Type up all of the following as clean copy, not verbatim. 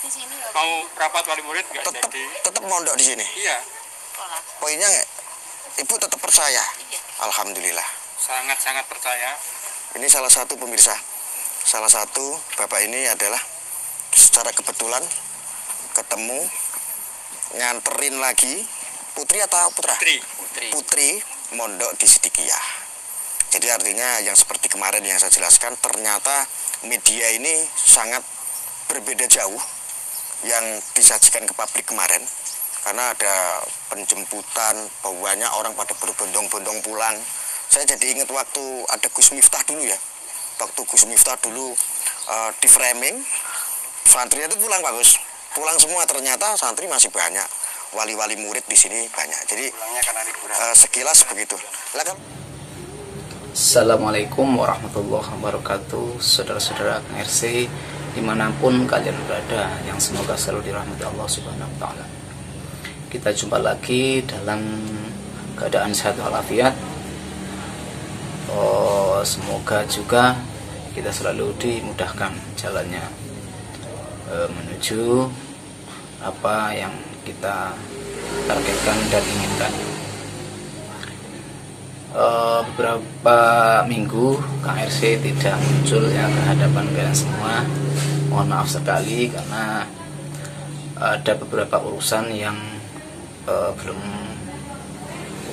di sini. Mau rapat wali murid nggak jadi? Tetap mondok di sini. Iya. Poinnya ibu tetap percaya. Iya. Alhamdulillah. Sangat-sangat percaya. Ini salah satu pemirsa. Salah satu bapak ini adalah secara kebetulan ketemu nganterin lagi putri atau putra? Putri mondok di Shiddiqiyyah. Jadi artinya yang seperti kemarin yang saya jelaskan, ternyata media ini sangat berbeda jauh yang disajikan ke publik kemarin, karena ada penjemputan, banyak orang pada berbondong-bondong pulang. Saya jadi ingat waktu ada Gus Miftah dulu ya, waktu Gus Miftah dulu di framing, santrinya itu pulang Pak Gus, pulang semua, ternyata santri masih banyak, wali-wali murid di sini banyak. Jadi sekilas begitu. Silakan. Assalamualaikum warahmatullahi wabarakatuh, saudara-saudara KRC dimanapun kalian berada, yang semoga selalu dirahmati Allah Subhanahu wa Ta'ala. Kita jumpa lagi dalam keadaan sehat walafiat. Semoga juga kita selalu dimudahkan jalannya menuju apa yang kita targetkan dan inginkan. Beberapa minggu KRC tidak muncul ya ke hadapan kalian semua. Mohon maaf sekali karena ada beberapa urusan yang belum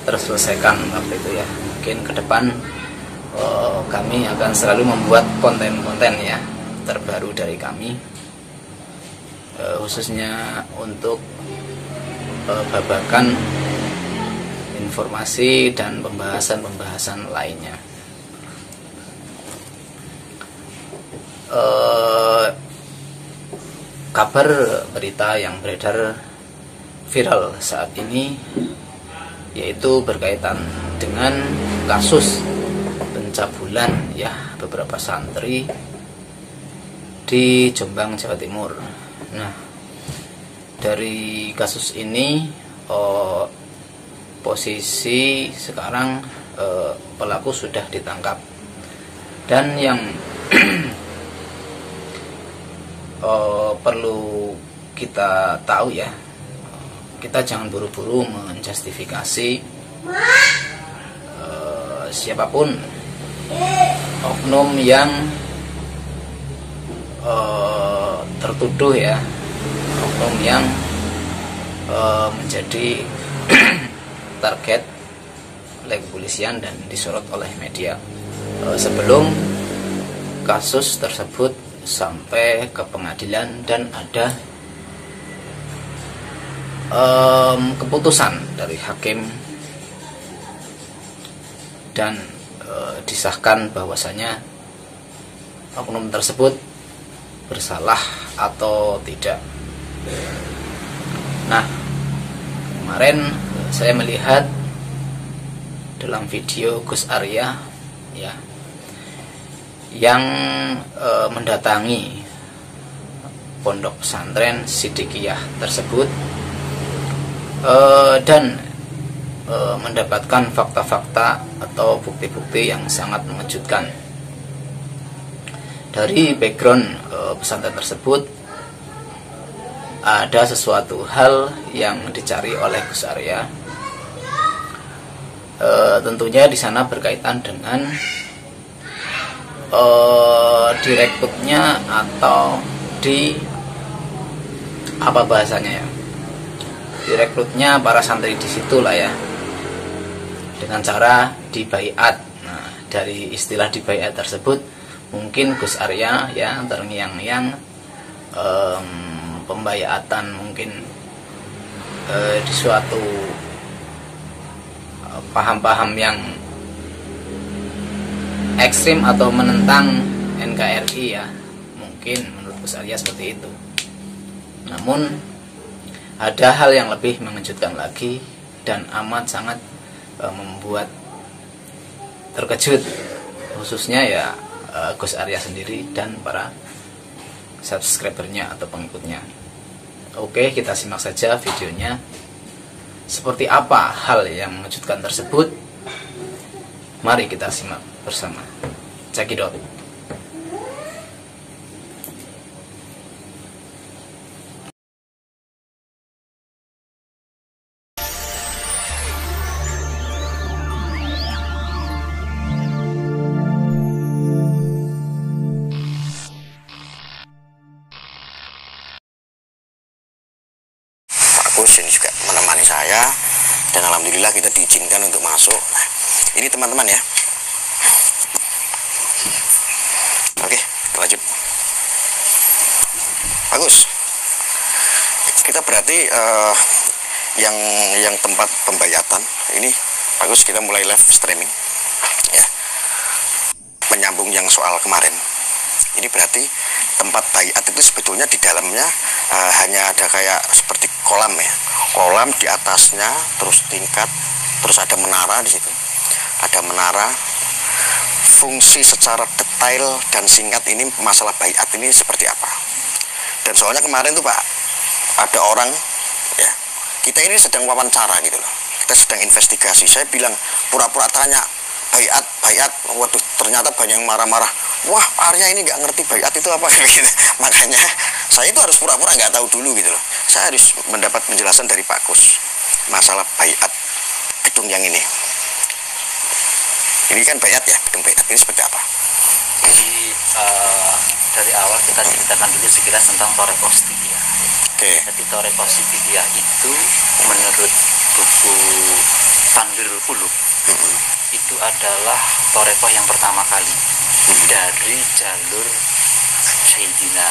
terselesaikan waktu itu ya. Mungkin ke depan kami akan selalu membuat konten-konten ya terbaru dari kami, khususnya untuk babakan informasi dan pembahasan-pembahasan lainnya. Kabar berita yang beredar viral saat ini yaitu berkaitan dengan kasus pencabulan ya beberapa santri di Jombang, Jawa Timur. Nah, dari kasus ini posisi sekarang pelaku sudah ditangkap, dan yang perlu kita tahu ya, kita jangan buru-buru menjustifikasi siapapun oknum yang tertuduh ya, oknum yang menjadi target oleh kepolisian dan disorot oleh media sebelum kasus tersebut sampai ke pengadilan dan ada keputusan dari hakim dan disahkan bahwasanya oknum tersebut bersalah atau tidak. Nah, kemarin saya melihat dalam video Gus Arya ya, yang mendatangi pondok pesantren Shiddiqiyyah tersebut dan mendapatkan fakta-fakta atau bukti-bukti yang sangat mengejutkan. Dari background pesantren tersebut ada sesuatu hal yang dicari oleh Gus Arya. Tentunya di sana berkaitan dengan direkrutnya atau di apa bahasanya ya, direkrutnya para santri di situ lah ya, dengan cara dibaiat. Nah, dari istilah dibaiat tersebut mungkin Gus Arya ya terngiang-ngiang pembayatan mungkin di suatu paham-paham yang ekstrim atau menentang NKRI ya, mungkin menurut Gus Arya seperti itu. Namun ada hal yang lebih mengejutkan lagi dan amat sangat membuat terkejut, khususnya ya Gus Arya sendiri dan para subscribernya atau pengikutnya. Oke, kita simak saja videonya seperti apa hal yang mengejutkan tersebut. Mari kita simak bersama. Cekidot. kampus ini juga menemani saya, dan alhamdulillah kita diizinkan untuk masuk. Nah, ini teman-teman ya. Oke, lanjut. Bagus. Kita berarti yang tempat pembayatan ini bagus, kita mulai live streaming ya. Menyambung yang soal kemarin. Ini berarti tempat baiat itu sebetulnya di dalamnya hanya ada kayak seperti kolam ya. Kolam di atasnya, terus tingkat, terus ada menara di situ. Ada menara. Fungsi secara detail dan singkat ini masalah baiat ini seperti apa. Dan soalnya kemarin tuh Pak, ada orang ya, kita ini sedang wawancara gitu loh. Kita sedang investigasi. Saya bilang pura-pura tanya baiat, baiat. Waduh, ternyata banyak yang marah-marah. Wah, Arya ini nggak ngerti baiat itu apa gitu. Makanya saya itu harus pura-pura nggak tahu dulu gitu loh. Saya harus mendapat penjelasan dari Pak Gus masalah baiat gedung yang ini. Ini kan baiat ya, gedung baiat ini seperti apa? Jadi dari awal kita ceritakan dulu sekilas tentang Torrepositia. Okay. Jadi Torrepositia itu menurut buku Tanbirul Tubur itu adalah Torrepoh yang pertama kali dari jalur Sayyidina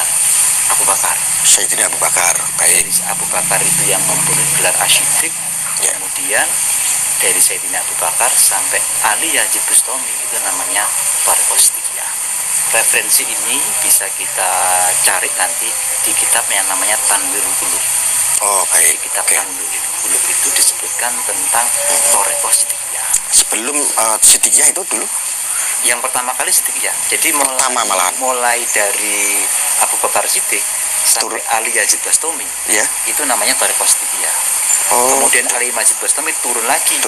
Abu Bakar. Sayyidina Abu Bakar, baik. Abu Bakar itu yang mempunyai gelar asyidik, yeah. Kemudian dari Sayyidina Abu Bakar sampai Ali Yazid Bustami itu namanya Torrepositia. Referensi ini bisa kita cari nanti di kitab yang namanya Tanbirul Tubur. Oh, baik. Di kitab okay. Tanbirul Tubur itu disebutkan tentang Torrepositia. Sebelum Shiddiqiyyah itu dulu yang pertama kali Shiddiqiyyah. Jadi mulai dari Abu Bakar Siddiq sampai Ali Yazid Bustami, yeah. Itu namanya Torrepositia. Oh. Kemudian Ali Yazid Bustami turun lagi.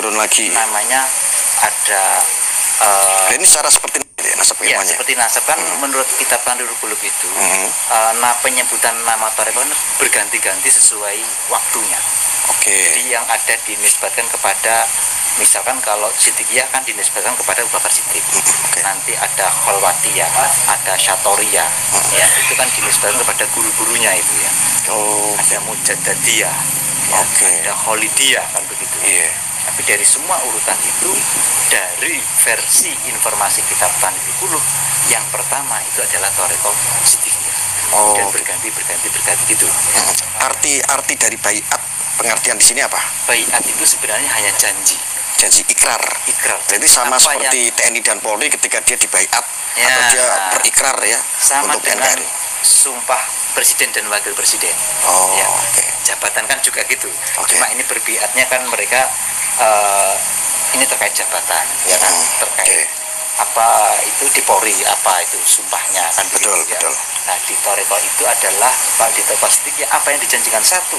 Namanya ada. Ini secara seperti nasab ya, seperti nasab kan menurut kitab Tanbirul Tubur itu penyebutan nama Torrepoh berganti-ganti sesuai waktunya. Oke. Okay. Jadi yang ada dinisbatkan kepada, misalkan kalau Shiddiqiyyah kan dinisbatkan kepada Abu Bakar Siddiq, okay. Nanti ada Kholwatiyah, ada Syatoriyah, ya itu kan dinisbatkan kepada guru-gurunya itu ya. Oh. Ada Mujaddadiyah, ya, okay. Ada Kholidiyah kan begitu. Yeah. Tapi dari semua urutan itu, dari versi informasi kitab Tanbirul Tubur yang pertama itu adalah Thariqah Shiddiqiyyah. Oh. Dan berganti gitu. Arti dari baiat, pengertian di sini apa? Baiat itu sebenarnya hanya janji ikrar. Jadi sama apa seperti yang... TNI dan Polri ketika dia dibaiat ya, atau dia berikrar ya sama untuk dengan NKRI. Sumpah presiden dan wakil presiden. Oh, ya. Okay. Jabatan kan juga gitu. Okay. Cuma ini berbaiatnya kan mereka ini terkait jabatan, ya kan terkait. Okay. Apa itu di Polri, apa itu sumpahnya kan betul ya. Betul. Nah di Thariqah itu adalah di Torrepositia apa yang dijanjikan, satu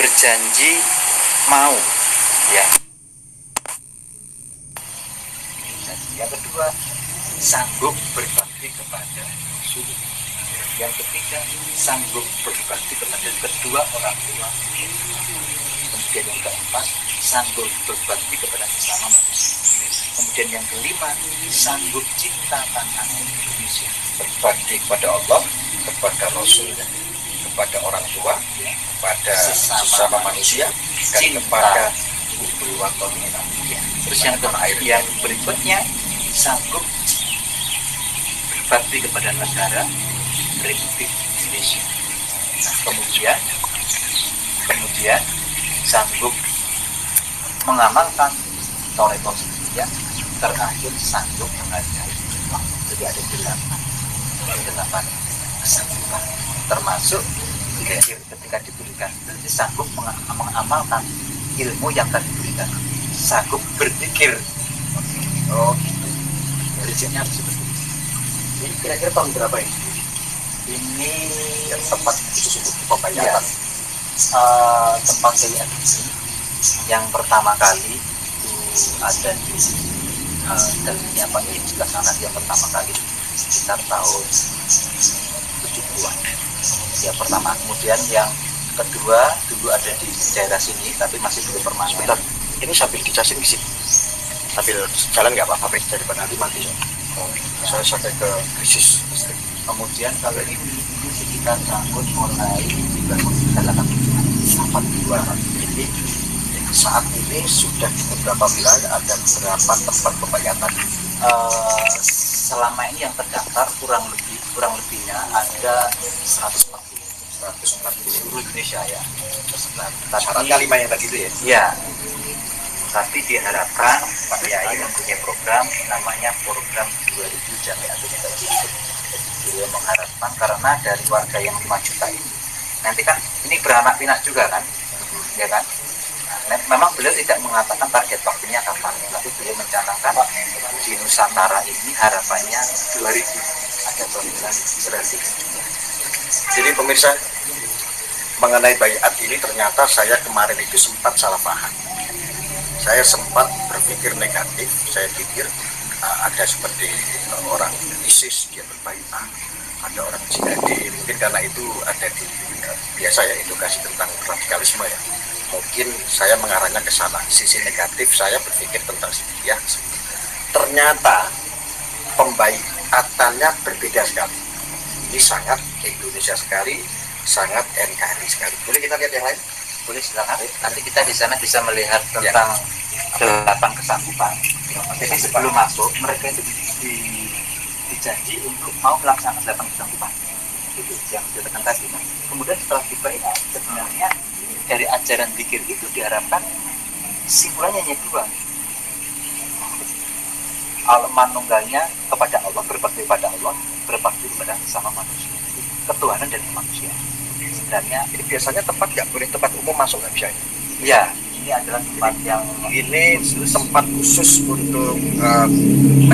berjanji mau ya, yang kedua sanggup berbakti kepada suku, yang ketiga sanggup berbakti kepada kedua orang tua, kemudian yang keempat sanggup berbakti kepada sesama manusia. Kemudian yang kelima, sanggup cinta tanah Indonesia, berbakti kepada Allah, kepada Rasul, kepada orang tua, kepada sesama manusia, dan kepada bumi watonnya. Terus yang terakhir, yang berikutnya, sanggup berbakti kepada negara Republik Indonesia. Nah, kemudian sanggup mengamalkan Torrepositia. Terakhir sanggup menghargai. Jadi ada delapan kesanggupan, termasuk ketika diberikan sanggup mengamalkan ilmu yang tadi diberikan, sanggup berpikir. Oh gitu. Risetnya harus seperti itu. Ini kira-kira tahun berapa ini? Ini yang tempat disebut pembayatan. Tempat saya ini yang pertama kali itu ada di dalamnya apa di sebelah sana, yang pertama kali sekitar tahun 70-an yang pertama, kemudian yang kedua dulu ada di daerah sini tapi masih belum permanen. Ini sambil dicasin di sini, sambil jalan nggak apa-apa daripada nanti mati. Oh, saya sampai ke krisis listrik. Kemudian kalau ini sekitar tahun mulai dibangun 1982. Jadi saat ini sudah di beberapa wilayah ada beberapa tempat pemayatan. Selama ini yang terdaftar kurang lebihnya ada 140 seluruh Indonesia ya. Tapi kalimat yang tadi itu ya. Iya. Tapi diharapkan Pak Yai mempunyai program namanya program 2000 Jamiatul Muqarrabin. Beliau mengharapkan karena dari warga yang 5 juta ini nanti kan ini beranak pinak juga kan, ya kan. Nah, memang beliau tidak mengatakan target waktunya kapan, tapi beliau mencanangkan di Nusantara ini harapannya 2000 ada program berarti. Jadi pemirsa, mengenai bayat ini ternyata saya kemarin itu sempat salah paham. Saya sempat berpikir negatif, saya pikir ada seperti orang ISIS dia berbaiat, ada orang jihadi, mungkin karena itu ada di biasa ya edukasi tentang radikalisme ya. Mungkin saya mengarahnya ke sana, sisi negatif saya berpikir tentang syiddiqiyyah. Ternyata pembaiatannya berbeda sekali. Ini sangat Indonesia sekali, sangat NKRI sekali. Boleh kita lihat yang lain? Boleh, silakan. Nanti kita di sana bisa melihat tentang delapan kesanggupan. Jadi sebelum masuk mereka itu dijanji untuk mau melaksanakan delapan kesanggupan itu yang ditekan tadi. Kemudian setelah dibayar, sebenarnya dari ajaran zikir itu diharapkan simpulannya hanya dua. Manunggalnya kepada Allah, berbakti kepada Allah, berbakti kepada sesama manusia, ketuhanan dan manusia. Sebenarnya ini biasanya tempat nggak boleh, tempat umum masuk nggak bisa ya. Ini adalah tempat yang ini khusus, tempat khusus untuk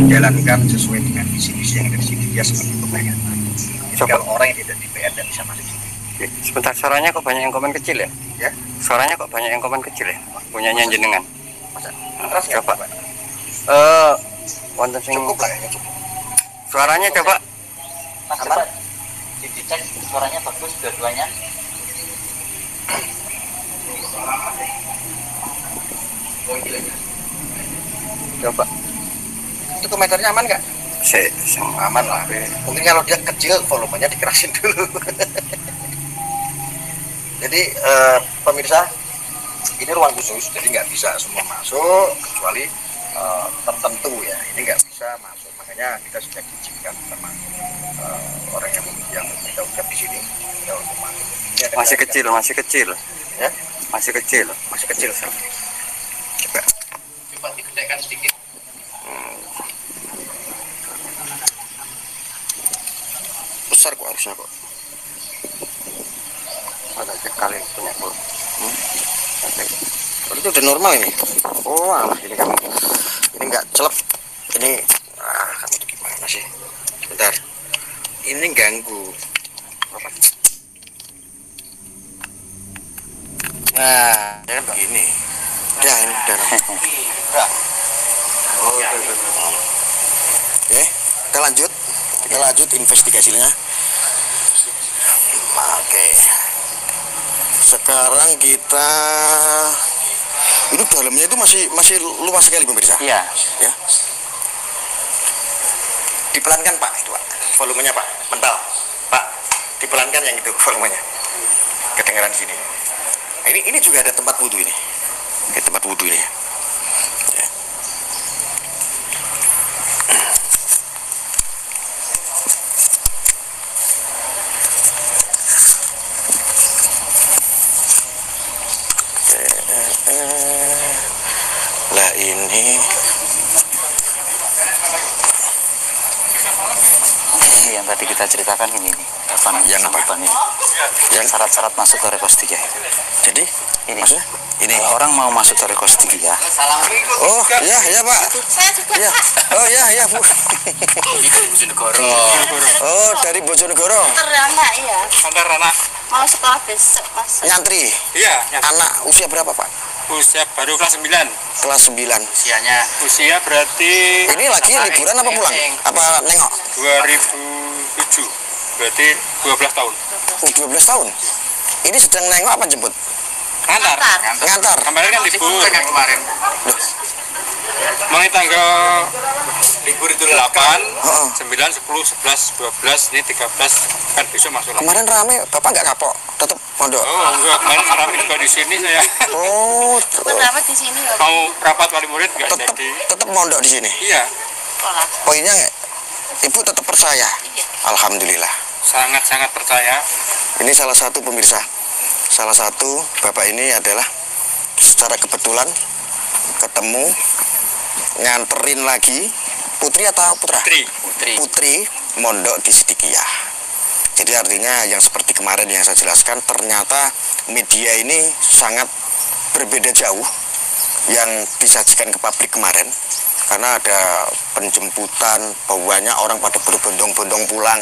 menjalankan sesuai dengan misi-misi yang ada di sini ya, seperti pembayaran. Kalau orang yang tidak di PR dan bisa masuk ya. Sebentar, suaranya kok banyak yang komen kecil ya? Ya? Suaranya kok banyak yang komen kecil ya? Punyanya jenengan coba wonten sing cukup lah ya, cukup. Suaranya coba Mas, coba dicek suaranya bagus dua-duanya. Coba. Itu komentarnya aman nggak? Aman lah. Mungkin kalau dia kecil volumenya dikerasin dulu. Jadi pemirsa, ini ruang khusus, jadi nggak bisa semua masuk kecuali tertentu ya. Ini nggak bisa masuk, makanya kita sudah diizinkan sama orang yang kita ucap di sini. Masih kecil, masih kecil. Ya? Masih kecil, masih kecil. Coba digedekan sedikit. Besar kok harusnya kok. Ada sekali punya kok. Itu udah normal ini. Oh, alah, ini kamu. Ini nggak celep. Ini kamu tuh gimana sih? Sebentar. Ini ganggu. Apa? Nah, ya begini. Udah, ini udah. Oh, udah. Oke, kita lanjut. Kita lanjut investigasinya. Oke. Sekarang kita itu dalamnya itu masih luas sekali pemirsa. Iya. Ya. Dipelankan Pak itu Pak. Volumenya Pak. Mental. Pak, dipelankan yang itu volumenya. Kedengaran sini. Ini juga ada tempat wudhu ini. Oke, tempat wudhu ini. Ya. Lah ini yang tadi kita ceritakan ini nih. Yang apa? Ini. Yang syarat-syarat masuk Torrepositia. Jadi ini maksudnya ini orang mau masuk Torrepositia. Oh, iya ya, Pak. Saya juga. Ya. Oh, iya ya, Bu. Bojonegoro. Oh, dari Bojonegoro. Anak iya. Anak mau sekolah besok masuk. Nyantri. Iya, nyantri. Anak usia berapa, Pak? Usia baru kelas 9. Kelas 9. Usianya. Usia berarti ini lagi liburan apa pulang? Apa nengok? 2007. Berarti 12 tahun. Oh, 12 tahun. Ini sedang nengok apa jemput? Ngantar. Ngantar. Kemarin kan libur kan kemarin. Loh. Mulai tanggal libur itu 8, 9, 10, 11, 12, ini 13 kan besok masuk lagi. Kemarin rame, Bapak nggak kapok? tetap mondok. Oh, enggak, main haram juga di sini saya. Oh, kenapa di sini? Mau rapat wali murid enggak jadi. Tetap mondok di sini. Iya. Poinnya Ibu tetap percaya. Iya. Alhamdulillah. Sangat-sangat percaya. Ini salah satu pemirsa. Salah satu Bapak ini adalah secara kebetulan ketemu nganterin lagi putri atau putra? Putri mondok di Shiddiqiyyah. Jadi artinya yang seperti kemarin yang saya jelaskan, ternyata media ini sangat berbeda jauh yang disajikan ke publik kemarin, karena ada penjemputan, banyak orang pada berbondong-bondong pulang.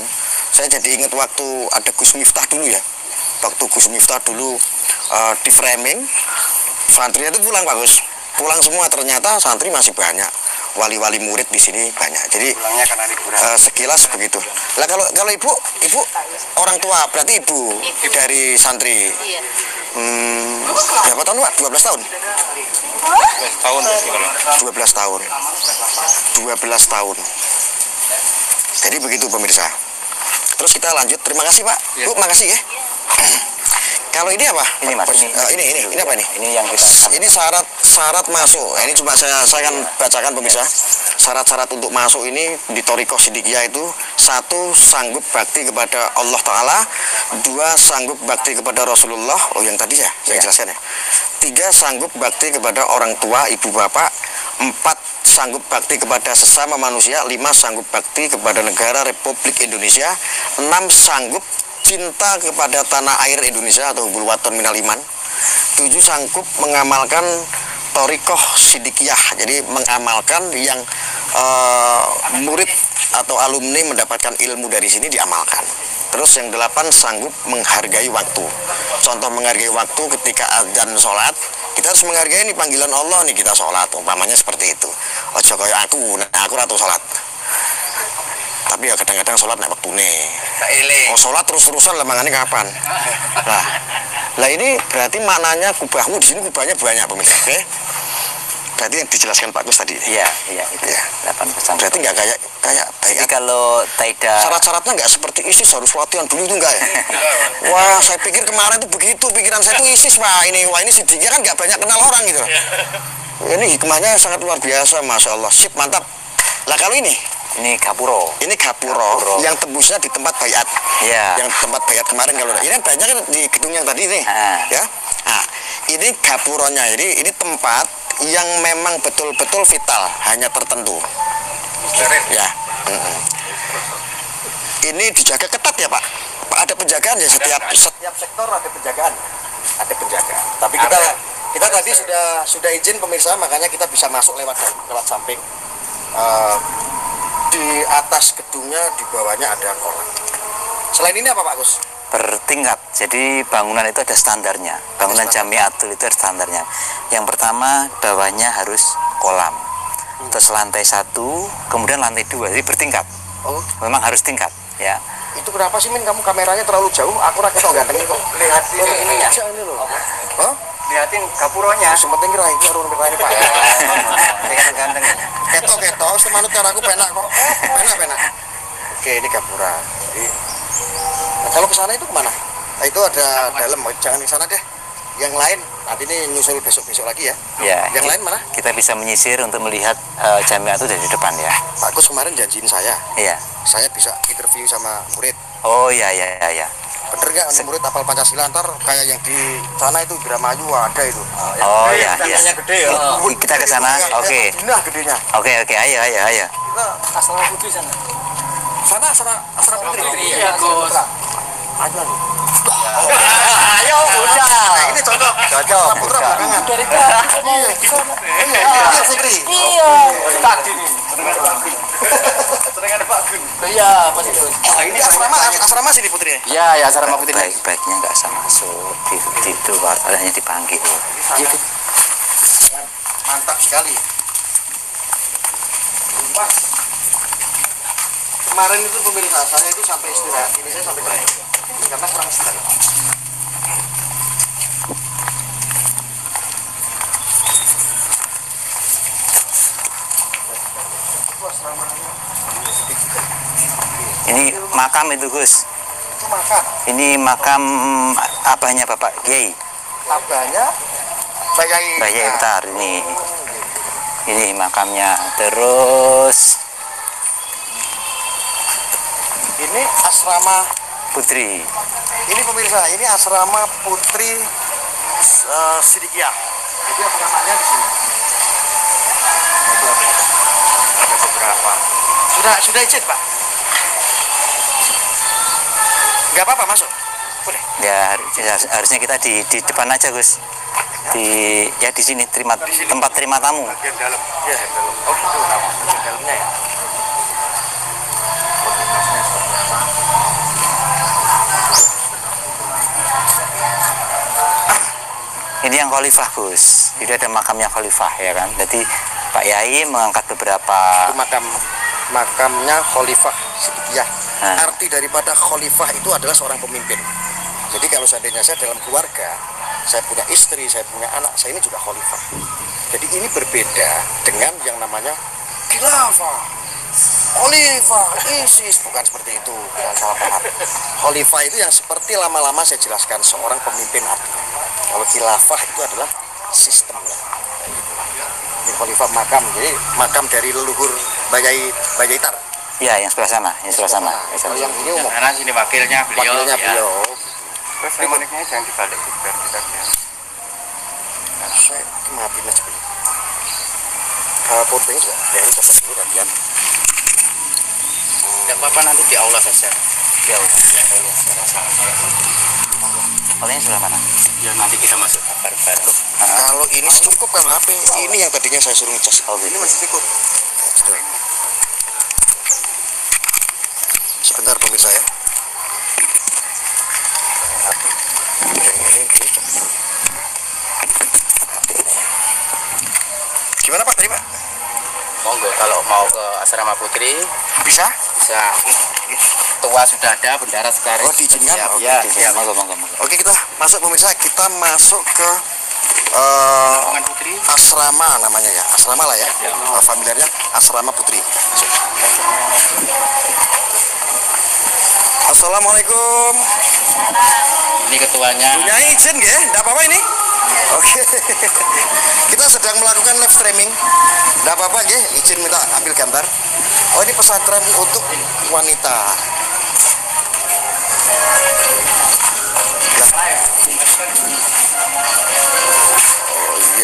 Saya jadi ingat waktu ada Gus Miftah dulu ya, waktu Gus Miftah dulu di framing, santrinya itu pulang Pak Gus, pulang semua. Ternyata santri masih banyak, wali-wali murid di sini banyak. Jadi sekilas begitu. Lah kalau ibu orang tua berarti ibu. Dari santri. Iya. Berapa tahun Pak? 12 tahun. 12 tahun. Jadi begitu pemirsa. Terus kita lanjut. Terima kasih Pak. Bu, makasih ya. Kalau ini apa? Ini Mas. Ini apa ini? Ini yang kita. Ini syarat masuk. Ini cuma saya akan bacakan pemirsa. Syarat-syarat untuk masuk ini di Thariqah Shiddiqiyyah itu, satu, sanggup bakti kepada Allah Ta'ala. Dua, sanggup bakti kepada Rasulullah. Oh, yang tadi ya, saya jelaskan ya. Tiga, sanggup bakti kepada orang tua, ibu bapak. Empat, sanggup bakti kepada sesama manusia. Lima, sanggup bakti kepada negara Republik Indonesia. Enam, sanggup cinta kepada tanah air Indonesia atau bulwaton minal iman. 7, sanggup mengamalkan Thariqah Shiddiqiyyah, jadi mengamalkan yang murid atau alumni mendapatkan ilmu dari sini diamalkan. Terus yang 8, sanggup menghargai waktu. Contoh menghargai waktu ketika azan sholat, kita harus menghargai ini panggilan Allah nih, kita sholat umpamanya seperti itu. Ojo koyo aku ratu sholat. Tapi ya kadang-kadang sholat nggak waktu nih. Oh, sholat terus-terusan lemangannya kapan? Nah ini berarti maknanya kubahmu di sini kubahnya banyak pemirsa. Oke? Berarti yang dijelaskan Pak Gus tadi. Iya itu ya. 8 pesan. Berarti nggak kayak taikat. Kalau taikat. Syarat-syaratnya nggak seperti ISIS harus latihan dulu itu nggak ya? Wah, saya pikir kemarin itu begitu pikiran saya itu ISIS. Wah ini Shiddiqiyyah kan nggak banyak kenal orang gitu. Ini hikmahnya sangat luar biasa, masya Allah. Sip, mantap. Lah kalau ini? Ini gapuro. Ini gapuro yang tembusnya di tempat bayat. Ya. Yang tempat bayat kemarin kalau ini banyak di gedung yang tadi nih. Ya. Nah, ini gapuronya. Jadi ini tempat yang memang betul-betul vital, hanya tertentu. Ya. Ini dijaga ketat ya, Pak. Ada penjagaan ya setiap sektor ada penjagaan. Ada penjagaan. Tapi kita tadi sudah izin pemirsa, makanya kita bisa masuk lewat samping. Di atas gedungnya, di bawahnya ada kolam. Selain ini apa Pak Gus? Bertingkat, jadi bangunan itu ada standarnya. Bangunan Jamiatul itu ada standarnya. Yang pertama, bawahnya harus kolam. Terus lantai 1, kemudian lantai 2, jadi bertingkat. Oh. Memang harus tingkat, ya. Itu kenapa sih Min, kamu kameranya terlalu jauh, aku rakyat gantengin kok. Lihat ini ya. Ini loh. Hah? Lihatin gapuronya. Sementing kira ini harus berani Pak. Ganteng. Ketok semanut aku penak kok. Penak. Oke, ini gapura. Nah, kalau ke sana itu kemana? Nah, itu ada dalam, jangan ke sana deh. Yang lain nanti ini nyusul besok-besok lagi ya. Yang lain mana? Kita bisa menyisir untuk melihat jamiah itu dari depan ya. Pak Gus kemarin janjiin saya. Iya. Saya bisa interview sama murid. Oh iya. Bener nggak murid apal Pancasila ntar kayak yang di sana itu Indramayu ada itu. Oh iya. Gede ya. Kita ke sana. Oke. Nah gedenya. Oke, ayo. Kita asrama putri sana. Sana asrama putri. Iya, Gus. Ayo udah. Ini cocok. Putra belakangan. Dari sana. Iya, putri. Iya. Tadi nih. Dengan Pak Gun. Iya, Mas Gun. Ini asrama sini Putri. Iya, asrama Putri. Baik-baiknya enggak usah masuk. Itu hanya dipanggil. Gitu. Mantap sekali. Mas. Kemarin itu pemirsa saya itu sampai istirahat. Ini saya sampai kerja. Karena kurang istirahat. Ini makam itu Gus. Itu makam. Ini makam abahnya Bapak Kiai. Abahnya Pak Kiai. Pak Kiai Muhtar ini. Ini makamnya. Terus ini asrama Putri. Ini pemirsa, ini asrama Putri Shiddiqiyyah. Jadi asramanya di sini. Ada beberapa. Sudah izin, Pak? Nggak apa-apa masuk. Boleh. Ya, harusnya kita di depan aja, Gus. Di sini tempat terima tamu. Bagian dalam. Ya, dalam. Oh, itu bagian dalamnya ya. Ini yang khalifah, Gus. Jadi ada makamnya khalifah ya kan. Jadi Pak Yai mengangkat beberapa. Itu makamnya khalifah Shiddiqiyyah. Arti daripada khalifah itu adalah seorang pemimpin. Jadi kalau seandainya saya dalam keluarga, saya punya istri, saya punya anak, saya ini juga khalifah. Jadi ini berbeda dengan yang namanya khilafah. Khalifah, ISIS, bukan seperti itu, bukan salah paham. Khalifah itu yang seperti lama-lama saya jelaskan, seorang pemimpin abdi. Kalau khilafah itu adalah sistemnya. Ini khalifah makam, jadi makam dari leluhur Bayai Tar. Iya, yang sebelah sana, Kalau yang ini umum. Karena sini wakilnya beliau. Wakilnya beliau. Terus maniknya jangan dibalik biar kita lihat. Saya maafin aja beliau. Potongnya sudah, ya ini cocok dulu kalian. Tidak apa-apa, nanti di aula saja. Di aula saja. Kalian sudah mana? Ya nanti kita masuk baru. Kalau ini cukup kan HP. Ini yang tadinya saya suruh ngecas. Ini masih cukup. Sebentar pemirsa ya. Gimana Pak tadi Pak? Monggo kalau mau ke asrama Putri bisa? Bisa. Ketua sudah ada, bendara sekarang. Oh, diizinkan. Ya, Oke, kita masuk pemirsa, kita masuk ke asrama namanya ya. Asrama lah ya. Familiarnya asrama Putri. Masuk. Assalamualaikum. Ini ketuanya. Punya izin nggih? Enggak apa-apa ini. Oke, kita sedang melakukan live streaming. Tidak apa-apa, ya. Izin minta ambil gambar. Oh, ini pesantren untuk wanita. Nah.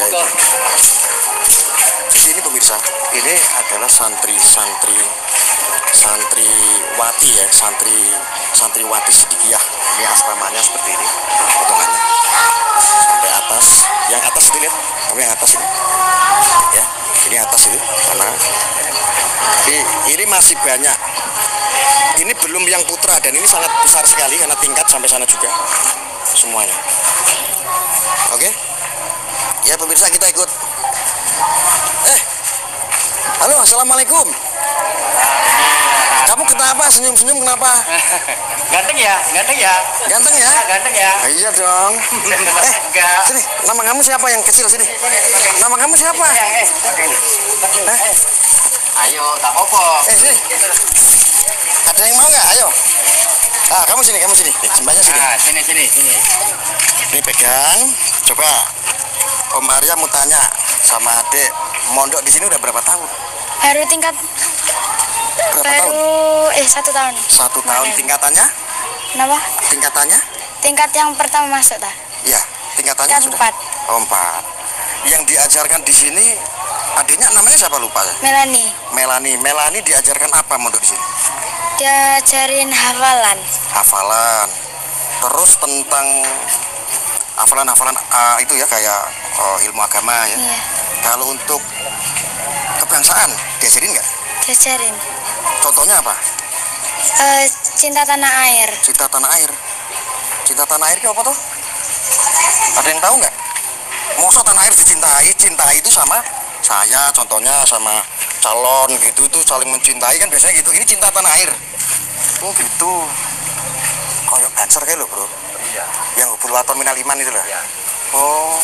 Oh iya. Di sini pemirsa, ini adalah santriwati ya, santriwati Shiddiqiyyah. Ini asramanya seperti ini, potongannya. Sampai atas, yang atas dilihat, tapi yang atas ini, ya, ini atas itu, karena ini masih banyak. Ini belum yang putra dan ini sangat besar sekali karena tingkat sampai sana juga semuanya. Oke, ya pemirsa kita ikut. Halo, assalamualaikum. Kamu kenapa senyum-senyum kenapa? Ganteng ya? Ganteng ya. Iya dong. Sini, nama kamu siapa yang kecil sini? Nama kamu siapa? Ayo, tak apa. Sini. Ada yang mau nggak? Ayo. Ah, kamu sini. Jembanya sini. Ah, sini. Ini pegang. Coba. Om Arya mau tanya sama adik, mondok di sini udah berapa tahun? Baru tingkat. Satu tahun. Satu tahun. Tingkatannya? Kenapa? Tingkatannya? Tingkat yang pertama masuk dah. Iya, tingkatannya tingkat sudah. 4. Oh, 4. Yang diajarkan di sini adiknya namanya siapa lupa? Melani diajarkan apa mondok di sini? Diajarin hafalan. Hafalan. Terus tentang hafalan-hafalan itu ya kayak ilmu agama ya. Iya. Kalau untuk kebangsaan diajarin nggak? Diajarin. Contohnya apa? Cinta tanah air. Cinta tanah air. Cinta tanah air itu apa tuh? Ada yang tahu nggak? Maksud tanah air dicintai, cinta itu sama saya, contohnya sama calon gitu tuh saling mencintai kan biasanya gitu. Ini cinta tanah air. Oh gitu. Kayak dancer kayak lo bro. Iya. Yang hubulwaton minal iman itu lah. Iya. Oh.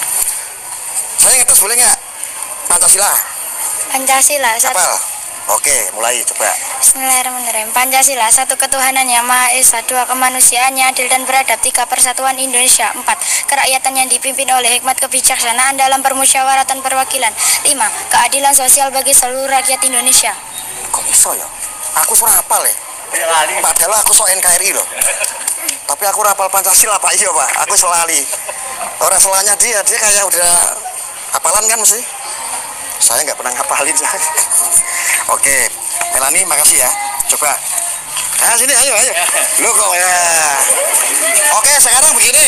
Saya ngetes boleh nggak? Pancasila. Pancasila. Kapal. Oke, mulai coba. Bismillahirrahmanirrahim. Pancasila, satu ketuhanan yang maha esa. Dua, kemanusiaan yang adil dan beradab. Tiga, persatuan Indonesia. Empat, kerakyatan yang dipimpin oleh hikmat kebijaksanaan dalam permusyawaratan perwakilan. Lima, keadilan sosial bagi seluruh rakyat Indonesia. Kok iso ya? Aku suruh hafal ya? Padahal aku soal NKRI loh. Tapi aku rapal Pancasila Pak. Iya Pak, aku selali. Orang selanya dia kayak udah hafalan kan mesti. Saya nggak pernah ngapalin. Oke, Melani, makasih ya. Coba, nah sini, ayo. Lu kok ya? Oke, sekarang begini.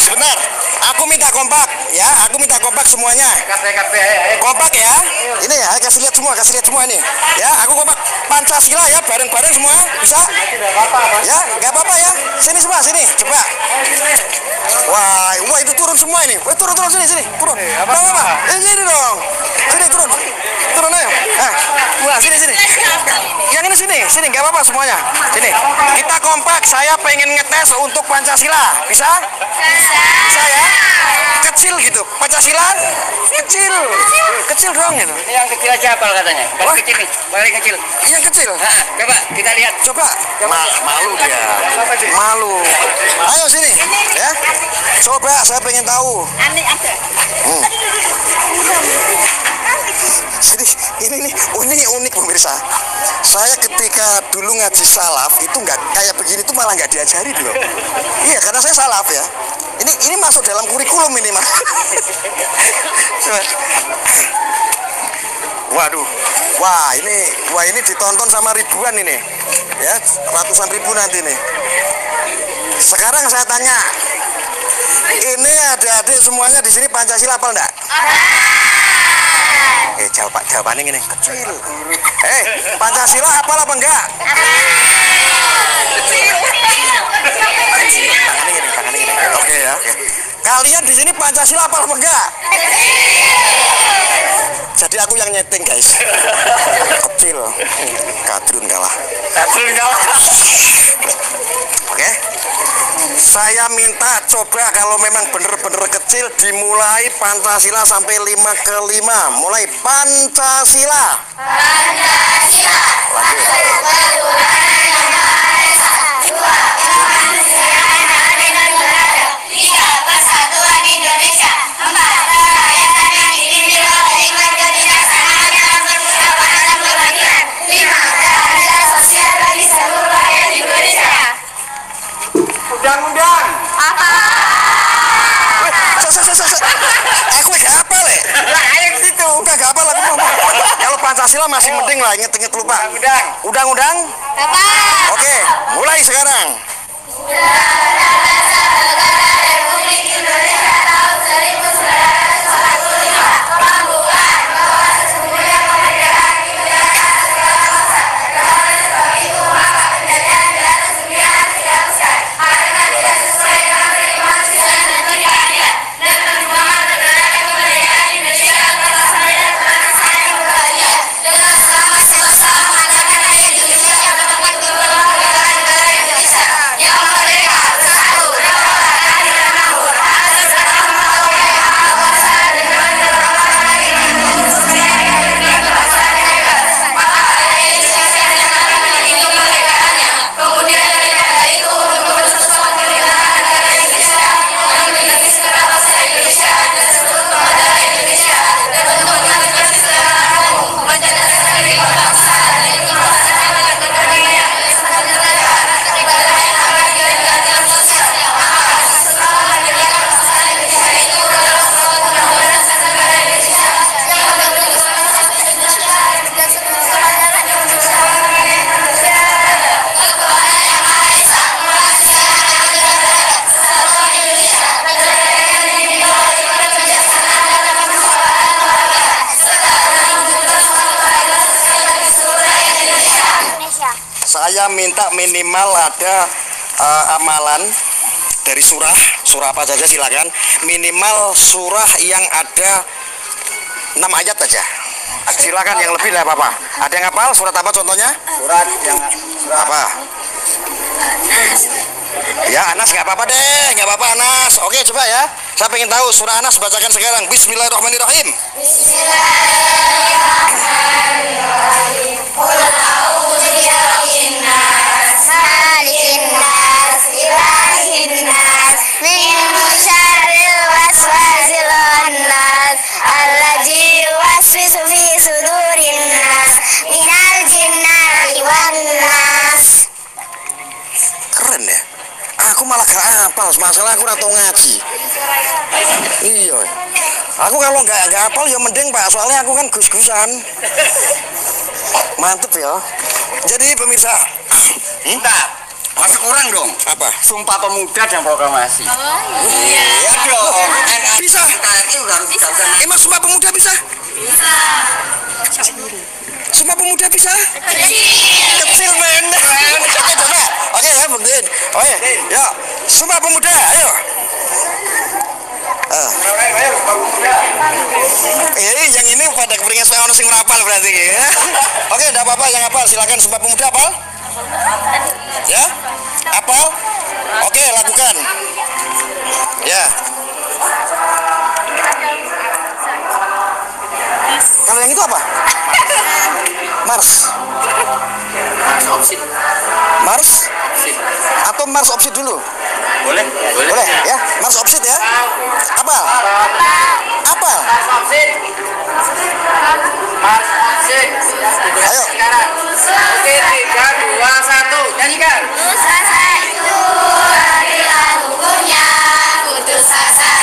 Sebentar, aku minta kompak ya. Aku minta kompak semuanya. Kompak ya. Ini ya, kasih lihat semua ini. Ya, aku kompak Pancasila ya, bareng-bareng semua. Bisa? Ya, nggak apa-apa ya. Sini semua, sini. Coba. Wah, itu turun semua ini. Turun sini. Turun. Apa? Sini dong. Sini turun ayo. Wah, sini. Yang ini sini, nggak apa-apa semuanya. Sini, kita kompak. Saya pengen ngetes untuk Pancasila, bisa? Saya kecil gitu, Pancasila kecil doang gitu. Yang kecil aja apa katanya? Paling kecil. Yang kecil. Coba kita lihat. Coba. Malu dia. Malu. Ayo sini, ya. Coba, saya pengen tahu. Aneh ada. Jadi ini unik pemirsa. Saya ketika dulu ngaji salaf itu nggak kayak begini, itu malah nggak diajari dulu. Iya, karena saya salaf ya. Ini masuk dalam kurikulum ini mas. Waduh, wah ini ditonton sama ribuan ini, ya ratusan ribu nanti nih. Sekarang saya tanya, ini adik-adik semuanya di sini Pancasila apa enggak? Jawabannya gini, kecil. Pancasila hafal apa enggak? Kecil. Tangan ini. Oke ya. Kalian di sini Pancasila hafal apa enggak? Jadi aku yang nyeting guys. Kecil. Kadrun kalah. Oke. Saya minta coba kalau memang bener-bener kecil dimulai Pancasila sampai 5 ke 5. Mulai Pancasila. Lanjut. Pancasila masih penting lah, inget lupa. Undang-undang. Oke, mulai sekarang. Undang-undang Dasar Negara Republik Indonesia tahun 1945 membuat bahwa sesungguhnya kemerdekaan diberikan segala masa. Karena sebab itu maka penjajahan dan kesulitan dihapuskan karena tidak sesuai dengan kemajuan dan keadilan dan perjuangan negara kemerdekaan Indonesia bersama. Saya minta minimal ada amalan dari surah apa saja silakan, minimal surah yang ada 6 ayat saja. Silakan yang lebih lah Bapak. Ada yang hafal surat apa contohnya? Surat apa? Ya Anas nggak apa-apa deh, nggak apa-apa Anas. Oke coba ya. Saya pengen tahu surah Anas, bacakan sekarang. Bismillahirrahmanirrahim. Bismillahirrahmanirrahim. Keren ya? Aku malah gak hafal, masalah aku ratau ngaji. Iya. Aku kalau nggak hafal ya mending Pak, soalnya aku kan gus-gusan. Mantep ya. Jadi pemirsa, bentar, masuk orang dong. Apa? Sumpah Pemuda dan Proklamasi. Oh, iya. Iya dong. Bisa. Emang Sumpah Pemuda bisa? Bisa. Sumpah Pemuda bisa? Kecil bener. Oke coba. Oke ya buktiin. Oke. Ya. Sumpah Pemuda. Ayo. Yang ini pada kepingin supaya orang sing rapal berarti. Oke, tidak apa-apa yang hafal silakan. Sumpah Pemuda hafal? Ya? Hafal? Oke, lakukan. Ya. Kalau yang itu apa? Mars. Mars? Atau Mars opsi dulu? Boleh? Boleh ya? Mars opsi ya? Apa? Apa? Mars opsi. Ayo. 3, 2, 1. Nyanyikan. Putus asa itu hari hukumnya. Putus asa.